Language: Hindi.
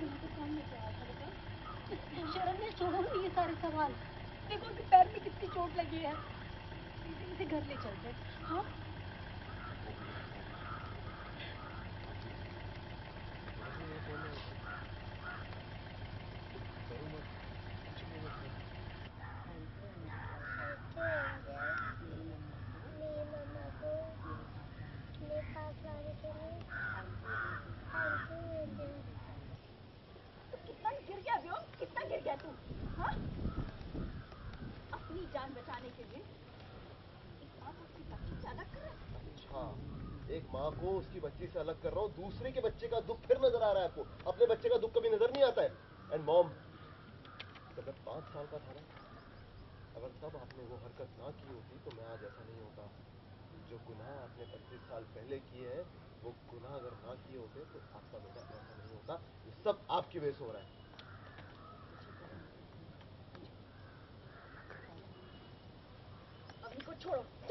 शर्म या शोभा में ये सारे सवाल। देखो उनके पैर में कितनी चोट लगी है, इसे घर ले चलते। हाँ माँ को उसकी बच्ची से अलग कर रहा हूँ, दूसरे के बच्चे का दुख फिर नजर आ रहा है आपको, अपने बच्चे का दुख कभी नजर नहीं आता है। एंड मॉम, जब मैं 5 साल का था ना, अगर तब आपने वो हरकत ना की होती तो मैं आज ऐसा नहीं होता। जो गुनाह आपने 25 साल पहले किए हैं, वो गुनाह अगर ना किए होते तो आपका बेटा ऐसा नहीं होता। ये सब आपकी वजह से हो रहा है। छोड़ो